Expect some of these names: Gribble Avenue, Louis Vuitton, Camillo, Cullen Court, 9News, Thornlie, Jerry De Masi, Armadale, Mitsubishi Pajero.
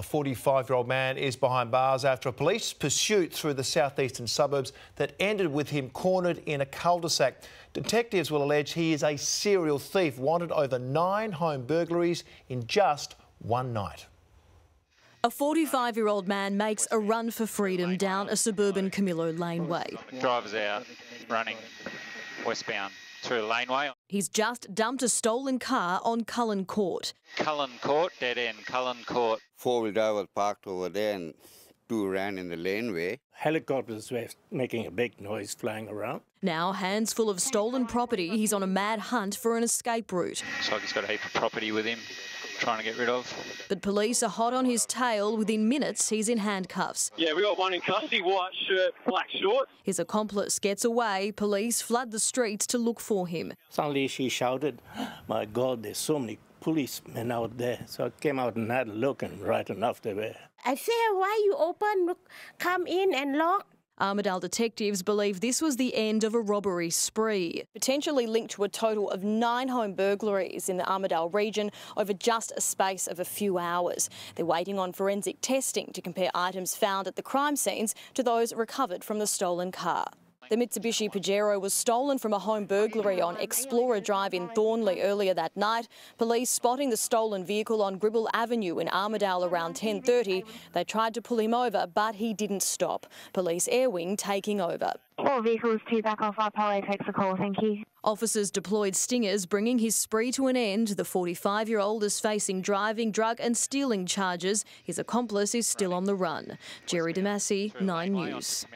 A 45-year-old man is behind bars after a police pursuit through the southeastern suburbs that ended with him cornered in a cul-de-sac. Detectives will allege he is a serial thief, wanted over 9 home burglaries in just one night. A 45-year-old man makes a run for freedom down a suburban Camillo laneway. Driver's out, running westbound through the laneway. He's just dumped a stolen car on Cullen Court. Cullen Court, dead end, Cullen Court. Four-wheel drive was parked over there and two ran in the laneway. Helicopters were making a big noise flying around. Now, hands full of stolen property, he's on a mad hunt for an escape route. Looks like he's got a heap of property with him, trying to get rid of. But police are hot on his tail. Within minutes, he's in handcuffs. Yeah, we got one in custody, white shirt, black shorts. His accomplice gets away. Police flood the streets to look for him. Suddenly she shouted, "My God, there's so many policemen out there." So I came out and had a look, and right enough they were. I say, "Why you open, look, come in and lock." Armadale detectives believe this was the end of a robbery spree, potentially linked to a total of 9 home burglaries in the Armadale region over just a space of a few hours. They're waiting on forensic testing to compare items found at the crime scenes to those recovered from the stolen car. The Mitsubishi Pajero was stolen from a home burglary on Explorer Drive in Thornlie earlier that night. Police spotting the stolen vehicle on Gribble Avenue in Armadale around 10:30. They tried to pull him over, but he didn't stop. Police Air Wing taking over. All vehicles to back off. Our police takes a call. Thank you. Officers deployed stingers, bringing his spree to an end. The 45-year-old is facing driving, drug and stealing charges. His accomplice is still on the run. Jerry De Masi, 9 News.